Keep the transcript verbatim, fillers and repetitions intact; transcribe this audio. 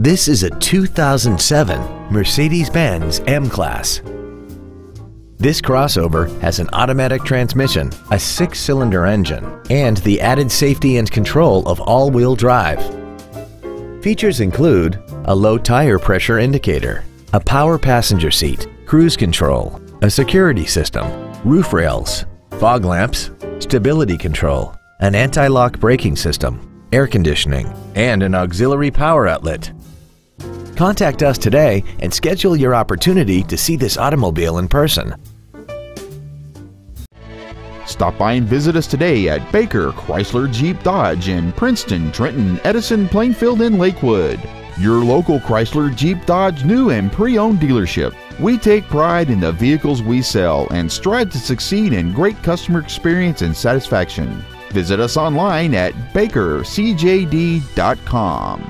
This is a two thousand seven Mercedes-Benz M-Class. This crossover has an automatic transmission, a six-cylinder engine, and the added safety and control of all-wheel drive. Features include a low tire pressure indicator, a power passenger seat, cruise control, a security system, roof rails, fog lamps, stability control, an anti-lock braking system, air conditioning, and an auxiliary power outlet. Contact us today and schedule your opportunity to see this automobile in person. Stop by and visit us today at Baker Chrysler Jeep Dodge in Princeton, Trenton, Edison, Plainfield, and Lakewood. Your local Chrysler Jeep Dodge new and pre-owned dealership. We take pride in the vehicles we sell and strive to succeed in great customer experience and satisfaction. Visit us online at baker c j d dot com.